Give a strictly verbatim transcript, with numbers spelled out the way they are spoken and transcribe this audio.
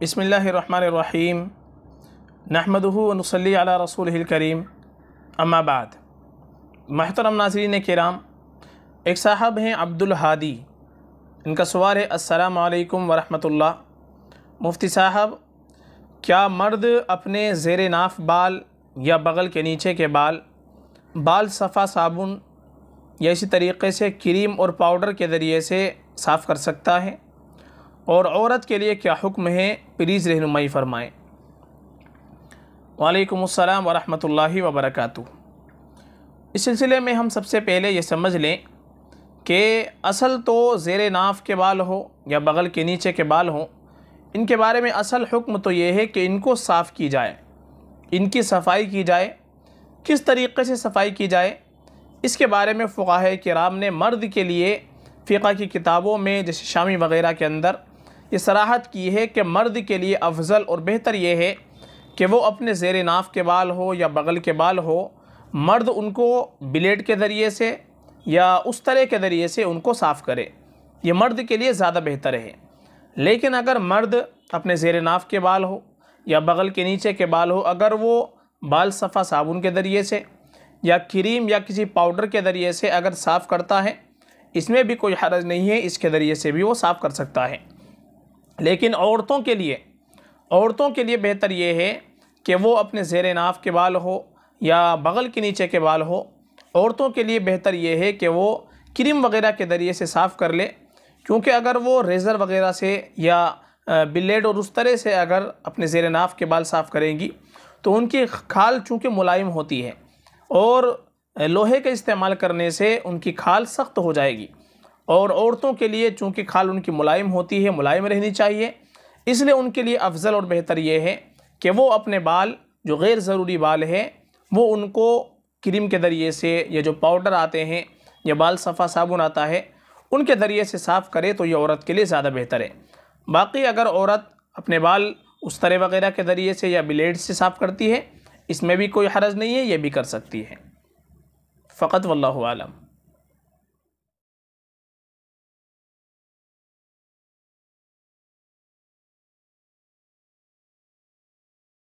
बिस्मिल्लाहिर्रहमानिर्रहीम नहमदुहु व नुसल्ली अला रसूलिहिल करीम अम्मा बाद। महतरम नाज़रीन किराम, एक साहब हैं अब्दुल हादी, इनका सवाल है अस्सलाम वालेकुम वरहमतुल्लाह। मुफ्ती साहब, क्या मर्द अपने ज़ेरे नाफ बाल या बगल के नीचे के बाल बाल सफ़ा साबुन या इसी तरीक़े से क्रीम और पाउडर के ज़रिए से साफ़ कर सकता है? और औरत के लिए क्या हुक्म है, प्लीज़ रहनुमाई फ़रमाएँ। वालेकुम अस्सलाम वरहमतुल्लाहि वबरकातुहू। इस सिलसिले में हम सबसे पहले ये समझ लें कि असल तो ज़ेरे नाफ़ के बाल हो या बगल के नीचे के बाल हो, इनके बारे में असल हुक्म तो ये है कि इनको साफ़ की जाए, इनकी सफ़ाई की जाए। किस तरीक़े से सफ़ाई की जाए, इसके बारे में फ़ुक़ाहा किराम ने मर्द के लिए फ़िक़ा की किताबों में जैसे शामी वग़ैरह के अंदर ये सराहत की है कि मर्द के लिए अफजल और बेहतर ये है कि वो अपने ज़ेरे नाफ़ के बाल हो या बगल के बाल हो, मर्द उनको ब्लेड के ज़रिए से या उस तरह के ज़रिए से उनको साफ़ करे, ये मर्द के लिए ज़्यादा बेहतर है। लेकिन अगर मर्द अपने ज़ेरे नाफ़ के बाल हो या बगल के नीचे के बाल हो, अगर वो बाल सफ़ा साबुन के ज़रिए से या क्रीम या किसी पाउडर के ज़रिए से अगर साफ़ करता है, इसमें भी कोई हरज नहीं है, इसके ज़रिए से भी वो साफ़ कर सकता है। लेकिन औरतों के लिए औरतों के लिए बेहतर ये है कि वो अपने ज़ेरे नाफ़ के बाल हो या बगल के नीचे के बाल हो, औरतों के लिए बेहतर ये है कि वो क्रीम वग़ैरह के ज़रिए से साफ़ कर ले। क्योंकि अगर वो रेज़र वग़ैरह से या ब्लेड और उस तरह से अगर अपने ज़ेरे नाफ़ के बाल साफ़ करेंगी तो उनकी खाल चूँकि मुलायम होती है और लोहे का इस्तेमाल करने से उनकी खाल सख्त हो जाएगी, और औरतों के लिए चूँकि खाल उनकी मुलायम होती है, मुलायम रहनी चाहिए, इसलिए उनके लिए अफजल और बेहतर ये है कि वो अपने बाल जो गैर ज़रूरी बाल है वो उनको क्रीम के ज़रिए से या जो पाउडर आते हैं या बाल सफ़ा साबुन आता है उनके ज़रिए से साफ़ करे, तो ये औरत के लिए ज़्यादा बेहतर है। बाकी अगर औरत अपने बाल उस तरह वग़ैरह के ज़रिए से या ब्लेड से साफ़ करती है, इसमें भी कोई हरज नहीं है, ये भी कर सकती है। फ़कत वल्लाहु आलम।